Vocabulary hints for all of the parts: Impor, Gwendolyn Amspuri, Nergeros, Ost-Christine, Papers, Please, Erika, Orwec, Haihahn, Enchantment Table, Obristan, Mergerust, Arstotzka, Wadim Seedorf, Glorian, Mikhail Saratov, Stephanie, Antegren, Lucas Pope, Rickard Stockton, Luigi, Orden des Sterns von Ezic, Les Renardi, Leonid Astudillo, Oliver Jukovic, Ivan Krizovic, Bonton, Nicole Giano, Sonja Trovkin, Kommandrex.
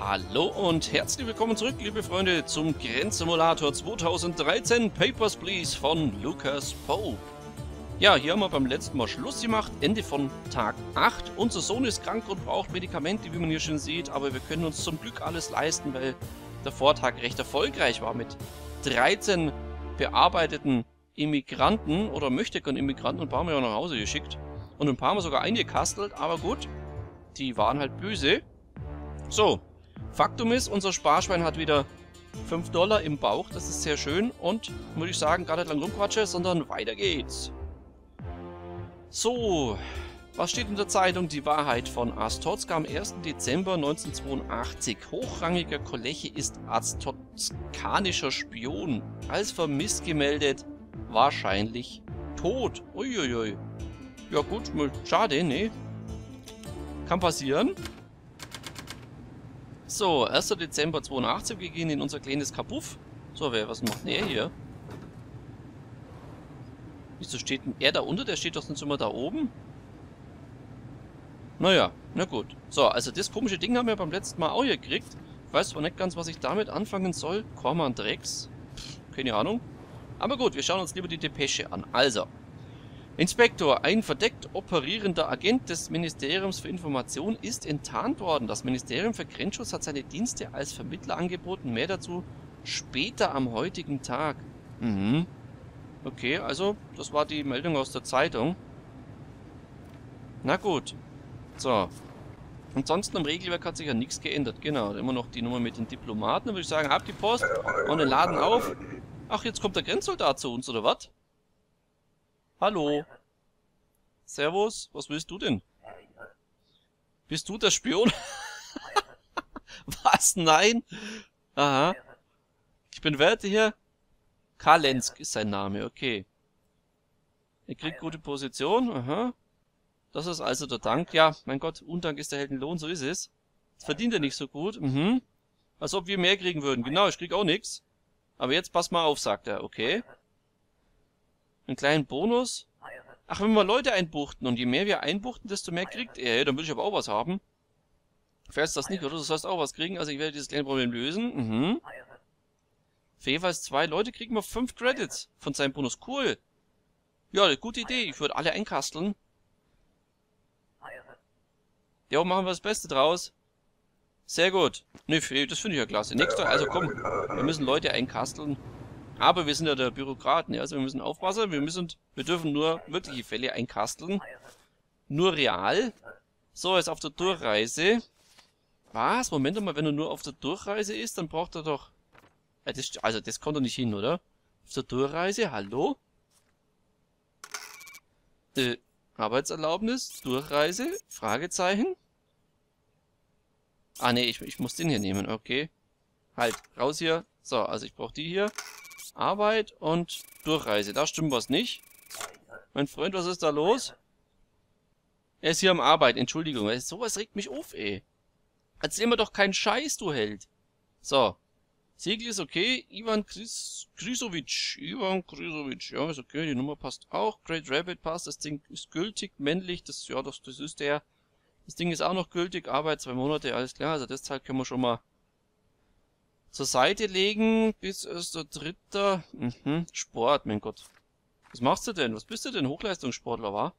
Hallo und herzlich willkommen zurück, liebe Freunde, zum Grenzsimulator 2013 Papers, Please von Lucas Pope. Ja, hier haben wir beim letzten Mal Schluss gemacht, Ende von Tag 8. Unser Sohn ist krank und braucht Medikamente, wie man hier schon sieht, aber wir können uns zum Glück alles leisten, weil der Vortag recht erfolgreich war mit 13 bearbeiteten Immigranten oder Möchtegern-Immigranten, ein paar haben wir ja nach Hause geschickt und ein paar haben wir sogar eingekastelt, aber gut, die waren halt böse. So, Faktum ist, unser Sparschwein hat wieder $5 im Bauch, das ist sehr schön und würde ich sagen, gar nicht lang rumquatsche, sondern weiter geht's. So, was steht in der Zeitung? Die Wahrheit von Arstotzka am 1. Dezember 1982. Hochrangiger Kollege ist arstotskanischer Spion. Als vermisst gemeldet, wahrscheinlich tot. Uiuiui. Ja gut, schade, ne? Kann passieren. So, 1. Dezember 82, wir gehen in unser kleines Kabuff. So, was macht denn er hier? Wieso steht denn er da unter? Der steht doch sonst immer da oben. Naja, na gut. So, also das komische Ding haben wir beim letzten Mal auch gekriegt. Ich weiß zwar nicht ganz, was ich damit anfangen soll. Kommandrex. Keine Ahnung. Aber gut, wir schauen uns lieber die Depesche an. Also, Inspektor, ein verdeckt operierender Agent des Ministeriums für Information ist enttarnt worden. Das Ministerium für Grenzschutz hat seine Dienste als Vermittler angeboten. Mehr dazu später am heutigen Tag. Mhm. Okay, also, das war die Meldung aus der Zeitung. Na gut. So. Ansonsten am Regelwerk hat sich ja nichts geändert. Genau, immer noch die Nummer mit den Diplomaten. Dann würde ich sagen, ab die Post und den Laden auf. Ach, jetzt kommt der Grenzsoldat zu uns, oder was? Hallo. Servus, was willst du denn? Bist du der Spion? Was? Nein? Aha. Ich bin Werte hier. Kalensk ist sein Name, okay. Er kriegt gute Position, aha. Das ist also der Dank. Ja, mein Gott, Undank ist der Heldenlohn, so ist es. Das verdient er nicht so gut, mhm. Als ob wir mehr kriegen würden. Genau, ich krieg auch nichts. Aber jetzt pass mal auf, sagt er, okay. Einen kleinen Bonus? Ach, wenn wir Leute einbuchten. Und je mehr wir einbuchten, desto mehr kriegt er. Dann will ich aber auch was haben. Fährst das nicht, oder? Du sollst auch was kriegen. Also ich werde dieses kleine Problem lösen. Mhm. Für jeweils 2 Leute kriegen wir 5 Credits von seinem Bonus. Cool. Ja, gute Idee. Ich würde alle einkasteln. Ja, machen wir das Beste draus. Sehr gut. Ne, das finde ich ja klasse. Nächster, also komm. Wir müssen Leute einkasteln. Aber wir sind ja der Bürokraten, ja? Also wir müssen aufpassen, wir dürfen nur wirkliche Fälle einkasteln. Nur real. So, jetzt auf der Durchreise. Was? Moment mal, wenn er nur auf der Durchreise ist, dann braucht er doch... Ja, das kommt er nicht hin, oder? Auf der Durchreise, hallo? Arbeitserlaubnis, Durchreise, Fragezeichen? Ah, nee, ich muss den hier nehmen, okay. Halt, raus hier. So, also ich brauche die hier. Arbeit und Durchreise. Da stimmt was nicht. Mein Freund, was ist da los? Er ist hier am Arbeit. Entschuldigung. Sowas regt mich auf, ey. Erzähl mir doch keinen Scheiß, du Held. So. Siegel ist okay. Ivan Krizovic. Ivan Krizovic. Ja, ist okay. Die Nummer passt auch. Great Rabbit passt. Das Ding ist gültig. Männlich. Das ist der. Das Ding ist auch noch gültig. Arbeit 2 Monate. Alles klar. Also das Teil können wir schon mal zur Seite legen, bis es der 3. Mhm. Sport, mein Gott. Was machst du denn? Was bist du denn? Hochleistungssportler, wa?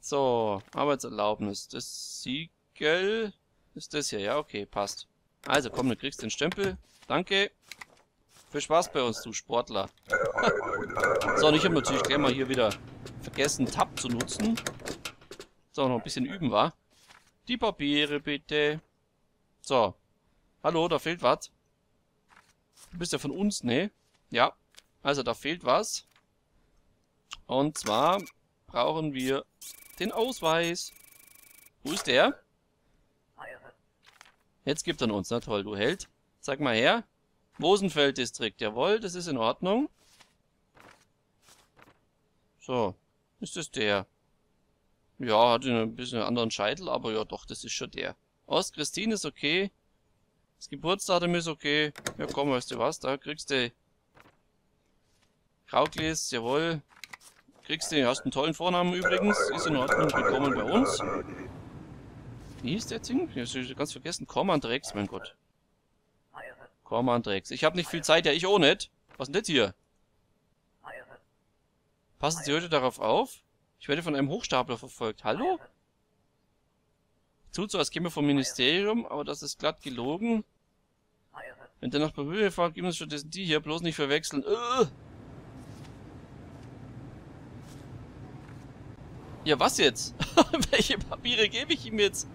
So, Arbeitserlaubnis. Das Siegel ist das hier. Ja, okay, passt. Also, komm, du kriegst den Stempel. Danke. Viel Spaß bei uns, du Sportler. So, und ich habe natürlich gleich mal hier wieder vergessen, Tab zu nutzen. So, noch ein bisschen üben, wa? Die Papiere, bitte. So. Hallo, da fehlt was. Du bist ja von uns, ne? Ja. Also, da fehlt was. Und zwar brauchen wir den Ausweis. Wo ist der? Jetzt gibt er uns. Na toll, du Held. Zeig mal her. Mosenfeld-Distrikt. Jawohl, das ist in Ordnung. So. Ist das der? Ja, hat ein bisschen einen anderen Scheitel, aber ja doch, das ist schon der. Ost-Christine ist okay. Das Geburtsdatum ist okay. Ja komm, weißt du was, da kriegst du... Krauklis, jawohl. Kriegst du, hast einen tollen Vornamen übrigens. Ist in Ordnung, willkommen bei uns. Wie hieß der Ding? Ich habe ganz vergessen. Kommandrex, mein Gott. Kommandrex. Ich habe nicht viel Zeit, ja, ich auch nicht. Was ist denn das hier? Passen Sie heute darauf auf? Ich werde von einem Hochstapler verfolgt. Hallo? Tut so, als käme vom Ministerium, aber das ist glatt gelogen. Wenn der nach Berühre fragt, geben uns stattdessen die hier. Bloß nicht verwechseln. Ja, was jetzt? Welche Papiere gebe ich ihm jetzt?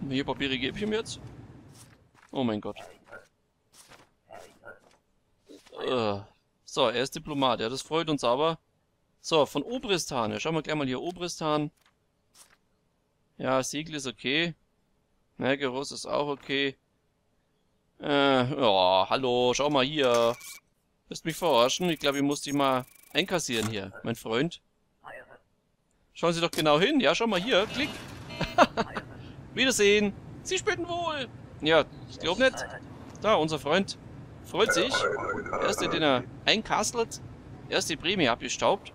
Welche Papiere gebe ich ihm jetzt? Oh mein Gott. So, er ist Diplomat. Ja, das freut uns aber. So, von Obristan. Ja, schauen wir gleich mal hier. Obristan. Ja, Siegel ist okay. Nergeros ist auch okay. Ja, hallo, schau mal hier. Willst mich verarschen? Ich glaube, ich muss dich mal einkassieren hier, mein Freund. Schauen Sie doch genau hin. Ja, schau mal hier. Klick. Wiedersehen. Sie spielten wohl. Ja, ich glaube nicht. Da, unser Freund freut sich. Erste, den er einkastelt. Erste Prämie abgestaubt.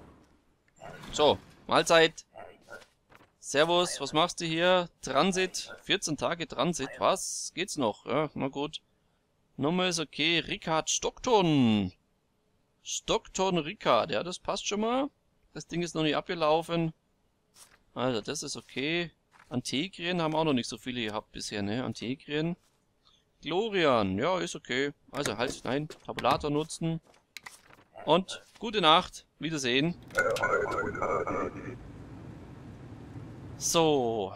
So, Mahlzeit. Servus, was machst du hier? Transit, 14 Tage Transit, was? Geht's noch? Ja, na gut. Nummer ist okay, Rickard Stockton. Stockton Rickard, ja, das passt schon mal. Das Ding ist noch nicht abgelaufen. Also, das ist okay. Antegren haben auch noch nicht so viele gehabt bisher, ne? Antegren. Glorian, ja, ist okay. Also, halt, nein, Tabulator nutzen. Und, gute Nacht, Wiedersehen. So,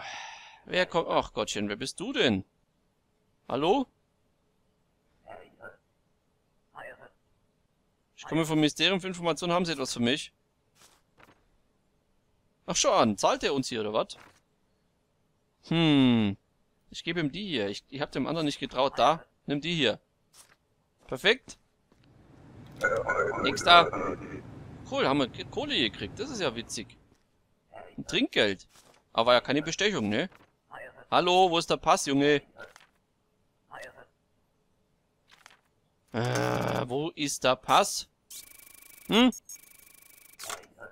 wer kommt? Ach Gottchen, wer bist du denn? Hallo? Ich komme vom Ministerium für Informationen, haben Sie etwas für mich? Ach schon, zahlt er uns hier, oder was? Ich gebe ihm die hier. Ich habe dem anderen nicht getraut. Da, nimm die hier. Perfekt. Nächster. Cool, haben wir Kohle gekriegt, das ist ja witzig. Ein Trinkgeld. Aber ja, keine Bestechung, ne? Hallo, wo ist der Pass, Junge? Wo ist der Pass? Hm?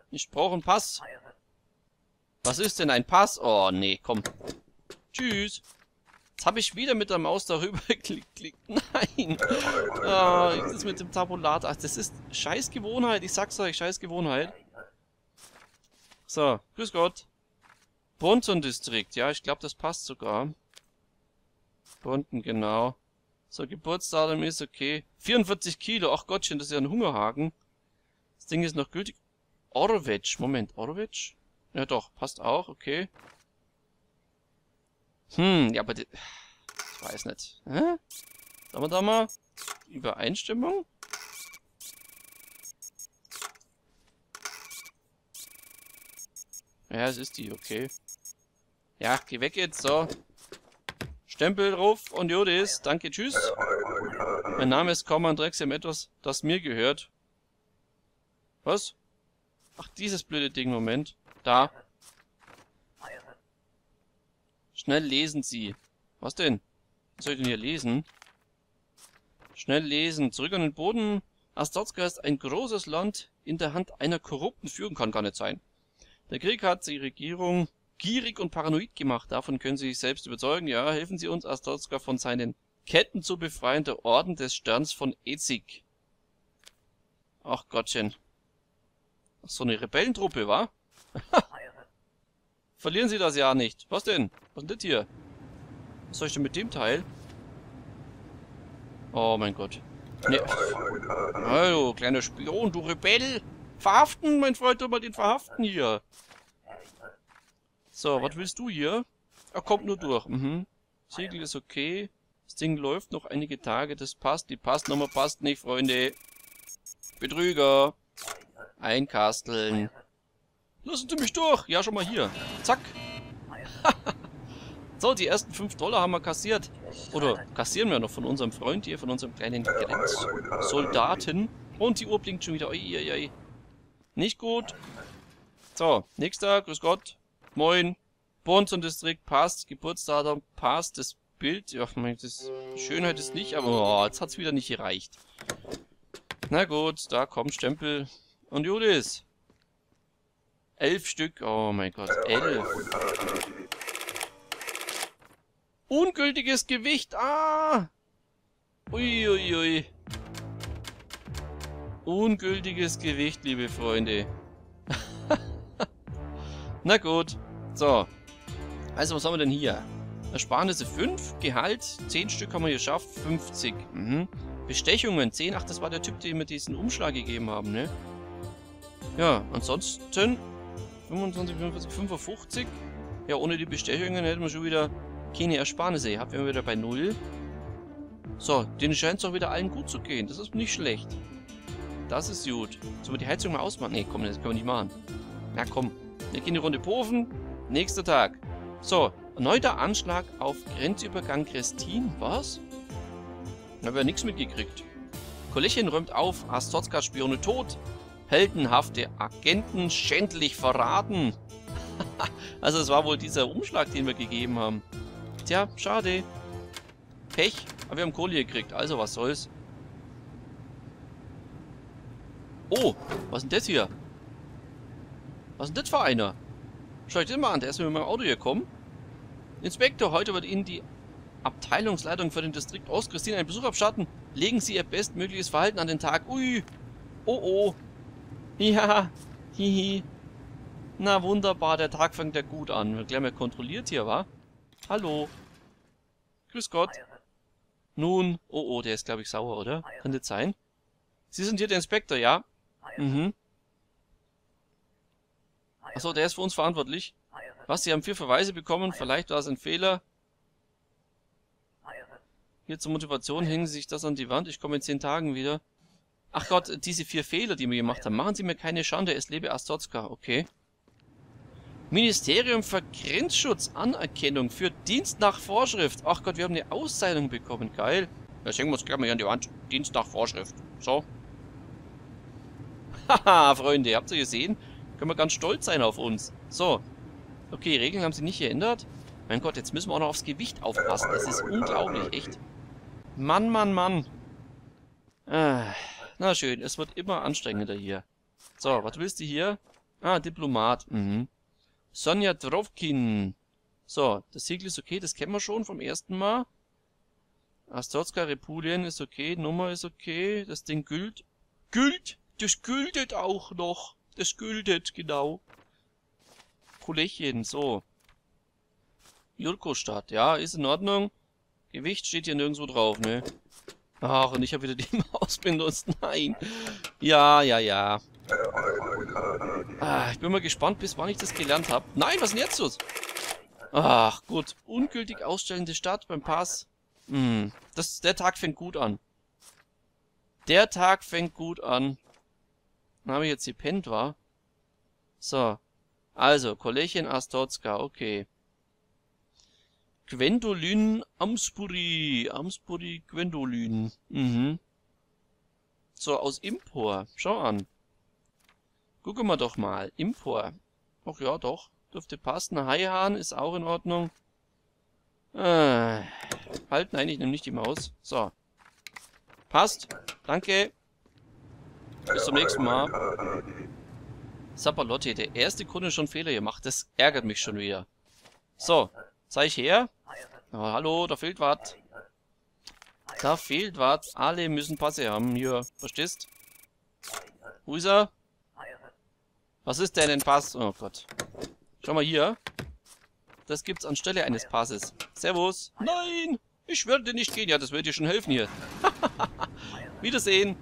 Ich brauche einen Pass. Was ist denn ein Pass? Oh, nee, komm. Tschüss. Jetzt habe ich wieder mit der Maus darüber geklickt. Nein. Das ist mit dem Tabulat. Ach, das ist scheiß Gewohnheit. Ich sag's euch, scheiß Gewohnheit. So, grüß Gott. Bonton-Distrikt, ja, ich glaube, das passt sogar. Bonton, genau. So, Geburtsdatum ist okay. 44 Kilo, ach Gottchen, das ist ja ein Hungerhaken. Das Ding ist noch gültig. Orwec, Moment, Orwec? Ja doch, passt auch, okay. Ja, aber die, ich weiß nicht. Hä? Sagen wir da mal. Übereinstimmung? Ja, es ist die, okay. Ja, geh weg jetzt, so. Stempel drauf und Jodis, danke, tschüss. Mein Name ist Kommandrex, im etwas, das mir gehört. Was? Ach, dieses blöde Ding, Moment. Da. Schnell lesen Sie. Was denn? Was soll ich denn hier lesen? Schnell lesen. Zurück an den Boden. Arstotzka ist ein großes Land in der Hand einer korrupten Führung. Kann gar nicht sein. Der Krieg hat die Regierung gierig und paranoid gemacht. Davon können Sie sich selbst überzeugen. Ja, helfen Sie uns, Arstotzka von seinen Ketten zu befreien, der Orden des Sterns von Ezic. Ach Gottchen. Ach, so eine Rebellentruppe, wa? Verlieren Sie das ja nicht. Was denn? Was ist denn das hier? Was soll ich denn mit dem Teil? Oh mein Gott. Nee. Hallo, kleiner Spion, du Rebell! Verhaften, mein Freund, immer den verhaften hier. So, was willst du hier? Er kommt nur durch. Siegel ist okay. Das Ding läuft noch einige Tage. Das passt. Die Passnummer passt nicht, Freunde. Betrüger. Einkasteln. Lassen Sie mich durch. Ja, schon mal hier. Zack. So, die ersten 5 Dollar haben wir kassiert. Oder kassieren wir noch von unserem Freund hier, von unserem kleinen Grenzsoldaten. Und die Uhr blinkt schon wieder. Uiuiui. Nicht gut. So, nächster, grüß Gott. Moin. Bonton-Distrikt passt. Geburtsdatum passt. Das Bild, ja, das Schönheit ist nicht, aber oh, jetzt hat es wieder nicht gereicht. Na gut, da kommt Stempel. Und Judis. 11 Stück. Oh mein Gott, 11. Ungültiges Gewicht. Ah! Uiuiui. Ui, ui. Ungültiges Gewicht, liebe Freunde. Na gut. So. Also, was haben wir denn hier? Ersparnisse 5, Gehalt 10 Stück haben wir geschafft, 50. Mhm. Bestechungen 10, ach, das war der Typ, den wir diesen Umschlag gegeben haben, ne? Ja, ansonsten 25, 45, 55. Ja, ohne die Bestechungen hätten wir schon wieder keine Ersparnisse gehabt, wären wir wieder bei 0. So, denen scheint es auch wieder allen gut zu gehen, das ist nicht schlecht. Das ist gut. Sollen wir die Heizung mal ausmachen? Ne, komm, das können wir nicht machen. Na komm, wir gehen die Runde Pofen, nächster Tag. So, erneuter Anschlag auf Grenzübergang Christin. Was? Da habe ja nichts mitgekriegt. Kollegin räumt auf, Arstotzka-Spione tot. Heldenhafte Agenten schändlich verraten. Also es war wohl dieser Umschlag, den wir gegeben haben. Tja, schade. Pech, aber wir haben Kohle gekriegt, also was soll's. Oh, was ist denn das hier? Was ist denn das für einer? Schau euch den mal an, der ist mit meinem Auto gekommen. Inspektor, heute wird Ihnen die Abteilungsleitung für den Distrikt Ost-Christin einen Besuch abstatten. Legen Sie Ihr bestmögliches Verhalten an den Tag. Ui, oh, oh. Ja, hihi. Na wunderbar, der Tag fängt ja gut an. Wir gleich mal kontrolliert hier, wa? Hallo. Grüß Gott. Nun, oh, der ist, glaube ich, sauer, oder? Kann das sein? Sie sind hier der Inspektor, ja? Mhm. Achso, der ist für uns verantwortlich. Was, Sie haben 4 Verweise bekommen, vielleicht war es ein Fehler. Hier zur Motivation hängen Sie sich das an die Wand, ich komme in 10 Tagen wieder. Ach Gott, diese 4 Fehler, die wir gemacht haben, machen Sie mir keine Schande, es lebe Arstotzka, okay. Ministerium für Grenzschutz, Anerkennung für Dienst nach Vorschrift. Ach Gott, wir haben eine Auszeichnung bekommen, geil. Das hängen wir uns gleich mal hier an die Wand, Dienst nach Vorschrift, so. Haha, Freunde, habt ihr gesehen? Können wir ganz stolz sein auf uns. So. Okay, Regeln haben sie nicht geändert. Mein Gott, jetzt müssen wir auch noch aufs Gewicht aufpassen. Das ist unglaublich, echt. Mann, Mann, Mann. Na schön, es wird immer anstrengender hier. So, was willst du hier? Ah, Diplomat. Mhm. Sonja Trovkin. So, das Siegel ist okay, das kennen wir schon vom ersten Mal. Arstotzka, Repulien ist okay, Nummer ist okay. Das Ding gilt. Gilt? Das gültet auch noch. Das gültet, genau. Kollegien, so. Jurkostadt, ja, ist in Ordnung. Gewicht steht hier nirgendwo drauf, ne? Ach, und ich habe wieder die Maus benutzt, nein. Ja. Ah, ich bin mal gespannt, bis wann ich das gelernt habe. Nein, was ist denn jetzt los? Ach, gut. Ungültig ausstellende Stadt beim Pass. Hm, der Tag fängt gut an. Der Tag fängt gut an. Dann habe ich jetzt gepennt, war. So. Also, Kollegin Arstotzka, okay. Gwendolyn Amspuri. Amspuri Gwendolyn. Mhm. So, aus Impor. Schau an. Gucken wir doch mal. Impor. Ach ja, doch. Dürfte passen. Haihahn ist auch in Ordnung. Halt, nein, ich nehme nicht die Maus. So. Passt. Danke. Bis zum nächsten Mal. Sapalotti, der erste Kunde schon Fehler gemacht. Das ärgert mich schon wieder. So, zeig ich her. Oh, hallo, da fehlt was. Da fehlt was. Alle müssen Passe haben hier. Verstehst? Wo ist er? Was ist denn ein Pass? Oh Gott. Schau mal hier. Das gibt's anstelle eines Passes. Servus. Nein, ich würde nicht gehen. Ja, das wird dir schon helfen hier. Wiedersehen.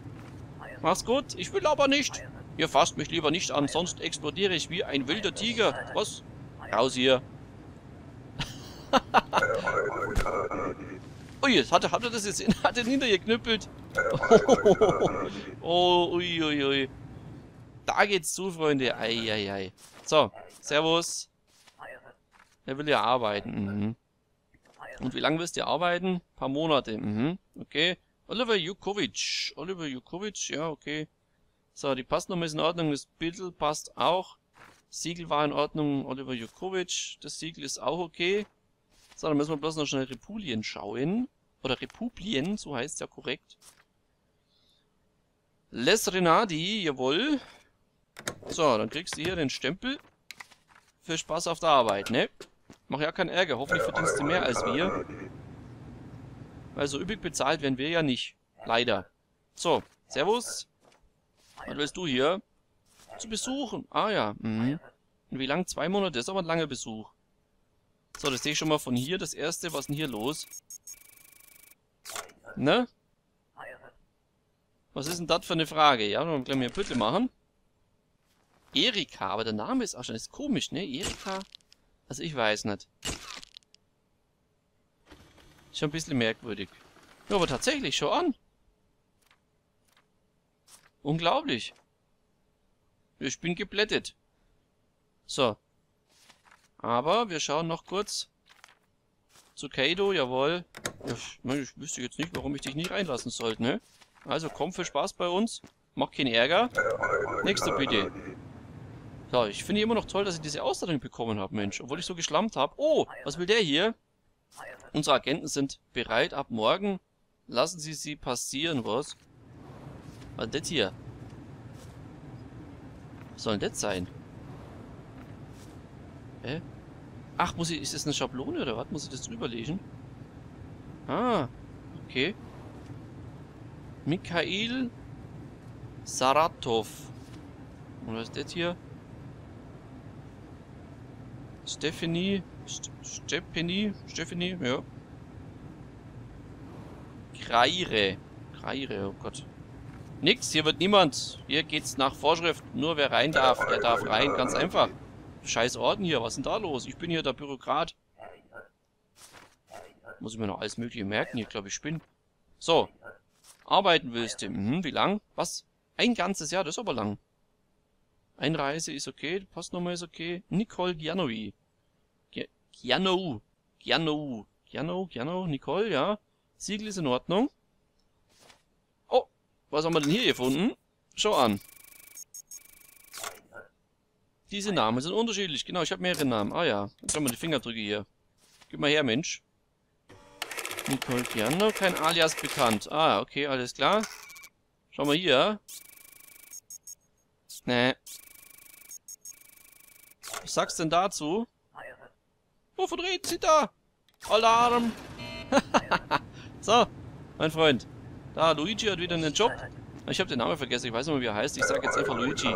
Mach's gut, ich will aber nicht. Ihr fasst mich lieber nicht an, sonst explodiere ich wie ein wilder Tiger. Was? Raus hier. Ui, hat er das jetzt hat den hintergeknüppelt. Oh, uiuiui. Ui, ui. Da geht's zu, Freunde. Eieiei. So, servus. Er will ja arbeiten. Mhm. Und wie lange willst du arbeiten? Ein paar Monate. Mhm. Okay. Oliver Jukovic. Oliver Jukovic, ja, okay. So, die Passnummer ist in Ordnung, das Bild passt auch. Siegel war in Ordnung, Oliver Jukovic. Das Siegel ist auch okay. So, dann müssen wir bloß noch schnell Repulien schauen. Oder Repulien, so heißt es ja korrekt. Les Renardi, jawohl. So, dann kriegst du hier den Stempel. Viel Spaß auf der Arbeit, ne? Mach ja keinen Ärger. Hoffentlich verdienst du mehr als wir. Weil so üppig bezahlt werden wir ja nicht. Leider. So, servus. Was willst du hier? Zu besuchen. Ah ja. Mhm. Und wie lang? 2 Monate? Das ist aber ein langer Besuch. So, das sehe ich schon mal von hier. Das erste, was ist denn hier los? Ne? Was ist denn das für eine Frage? Ja, dann können wir hier bitte machen. Erika, aber der Name ist auch schon, ist komisch, ne? Erika? Also ich weiß nicht. Ist schon ein bisschen merkwürdig. Ja, aber tatsächlich, schau an. Unglaublich. Ich bin geblättet. So. Aber wir schauen noch kurz zu Kaido, jawohl. Ich wüsste jetzt nicht, warum ich dich nicht reinlassen sollte, ne? Also komm, viel Spaß bei uns. Mach keinen Ärger. Nächste bitte. So, ich finde immer noch toll, dass ich diese Ausstattung bekommen habe, Mensch. Obwohl ich so geschlammt habe. Oh, was will der hier? Unsere Agenten sind bereit. Ab morgen lassen sie sie passieren, was? Was ist das hier? Was soll denn das sein? Hä? Ach, muss ich... Ist das eine Schablone oder was? Muss ich das drüberlegen? Ah, okay. Mikhail Saratov. Und was ist das hier? Stephanie, ja. Kreire, oh Gott. Nix, hier wird niemand. Hier geht's nach Vorschrift. Nur wer rein darf, der darf rein. Ganz einfach. Scheiß Orden hier, was ist denn da los? Ich bin hier der Bürokrat. Muss ich mir noch alles Mögliche merken. Hier, glaube ich, bin. So. Arbeiten willst du. Mhm, wie lang? Was? Ein ganzes Jahr, das ist aber lang. Einreise ist okay, Postnummer ist okay. Nicole Giano, Nicole, ja. Siegel ist in Ordnung. Oh, was haben wir denn hier gefunden? Schau an. Diese Namen sind unterschiedlich. Genau, ich habe mehrere Namen. Ah ja, jetzt haben wir die Fingerdrücke hier. Gib mal her, Mensch. Nicole Giano, kein Alias bekannt. Ah, okay, alles klar. Schau mal hier. Nee. Was sagst du denn dazu? Wovon reden Sie da? Alarm! So, mein Freund. Da, Luigi hat wieder einen Job. Ich habe den Namen vergessen, ich weiß nicht mehr, wie er heißt. Ich sage jetzt einfach Luigi.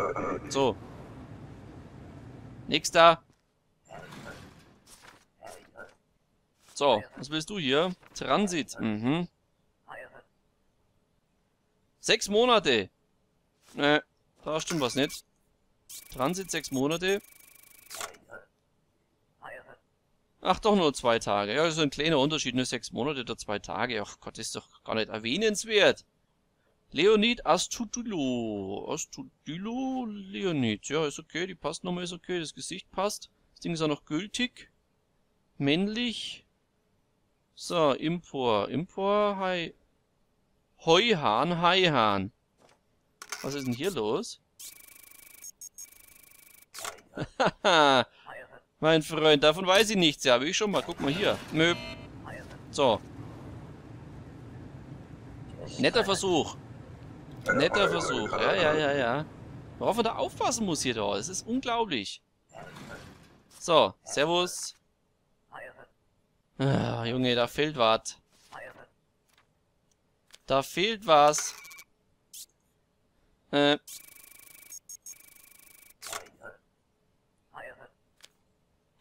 So. Nächster. So, was willst du hier? Transit. Mhm. 6 Monate. Nee, da stimmt was nicht. Transit 6 Monate. Ach, doch nur 2 Tage. Ja, das ist ein kleiner Unterschied. Nur 6 Monate oder 2 Tage. Ach Gott, ist doch gar nicht erwähnenswert. Leonid Astudillo. Astudillo, Leonid. Ja, ist okay. Die Passnummer ist okay. Das Gesicht passt. Das Ding ist auch noch gültig. Männlich. So, Impor, hi. Heuhahn. Was ist denn hier los? Haha. Mein Freund, davon weiß ich nichts. Ja, habe ich schon mal. Guck mal hier. Nö. So. Netter Versuch. Ja. Worauf man da aufpassen muss hier doch. Das ist unglaublich. So, servus. Ah, Junge, da fehlt was.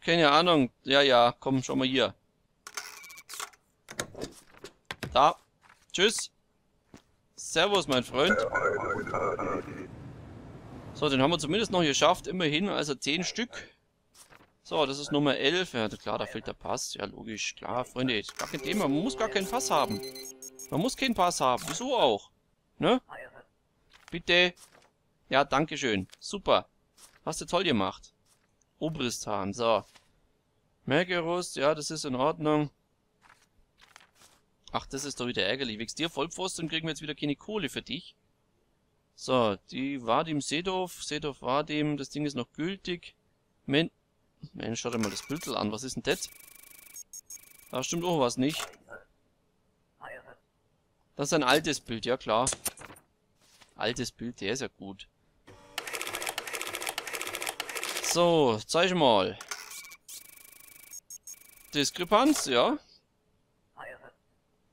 Keine Ahnung. Ja, komm, schau mal hier. Da. Tschüss. Servus, mein Freund. So, den haben wir zumindest noch geschafft. Immerhin, also 10 Stück. So, das ist Nummer 11. Ja, klar, da fehlt der Pass. Ja, logisch. Klar, Freunde, ist gar kein Thema. Man muss gar keinen Pass haben. Wieso auch? Ne? Bitte. Ja, danke schön. Super. Hast du toll gemacht. Obristan, so. Mergerust, ja, das ist in Ordnung. Ach, das ist doch wieder ärgerlich. Wegen dir Vollpfosten und kriegen wir jetzt wieder keine Kohle für dich. So, die Wadim Seedorf. Seedorf Wadim, das Ding ist noch gültig. Mensch, schau dir mal das Büttel an. Was ist denn das? Da stimmt auch was nicht. Das ist ein altes Bild, ja klar. Altes Bild, der ist ja gut. So, zeig mal. Diskrepanz, ja?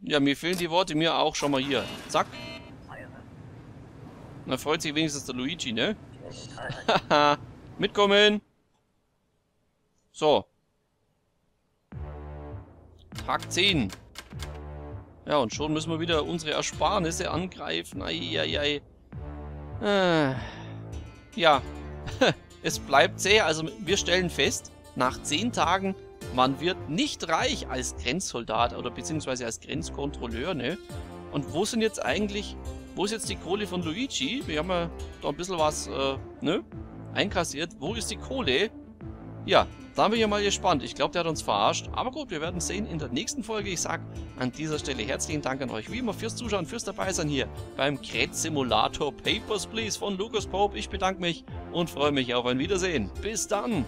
Ja, mir fehlen die Worte, mir auch. Schau mal hier. Zack. Na, freut sich wenigstens der Luigi, ne? Haha. Mitkommen. So. Tag 10. Ja, und schon müssen wir wieder unsere Ersparnisse angreifen. Eieiei. Ja. Es bleibt zäh. Also, wir stellen fest, nach 10 Tagen, man wird nicht reich als Grenzsoldat oder beziehungsweise als Grenzkontrolleur, ne? Und wo sind jetzt eigentlich... Wo ist jetzt die Kohle von Luigi? Wir haben ja da ein bisschen was, ne? Einkassiert. Wo ist die Kohle? Ja, da bin ich mal gespannt. Ich glaube, der hat uns verarscht. Aber gut, wir werden sehen in der nächsten Folge. Ich sage an dieser Stelle herzlichen Dank an euch, wie immer, fürs Zuschauen, fürs Dabeisein hier beim Grenzsimulator Papers, Please von Lucas Pope. Ich bedanke mich und freue mich auf ein Wiedersehen. Bis dann!